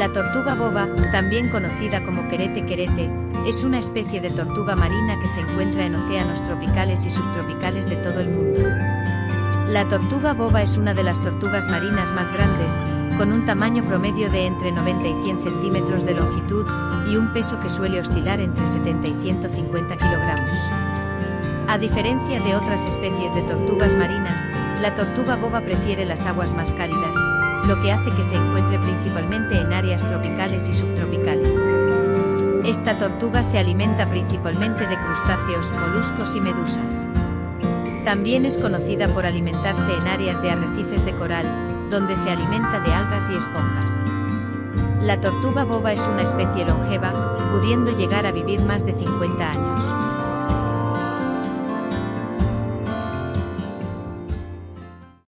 La tortuga boba, también conocida como caretta caretta, es una especie de tortuga marina que se encuentra en océanos tropicales y subtropicales de todo el mundo. La tortuga boba es una de las tortugas marinas más grandes, con un tamaño promedio de entre 90 y 100 centímetros de longitud, y un peso que suele oscilar entre 70 y 150 kilogramos. A diferencia de otras especies de tortugas marinas, la tortuga boba prefiere las aguas más cálidas, lo que hace que se encuentre principalmente en áreas tropicales y subtropicales. Esta tortuga se alimenta principalmente de crustáceos, moluscos y medusas. También es conocida por alimentarse en áreas de arrecifes de coral, donde se alimenta de algas y esponjas. La tortuga boba es una especie longeva, pudiendo llegar a vivir más de 50 años.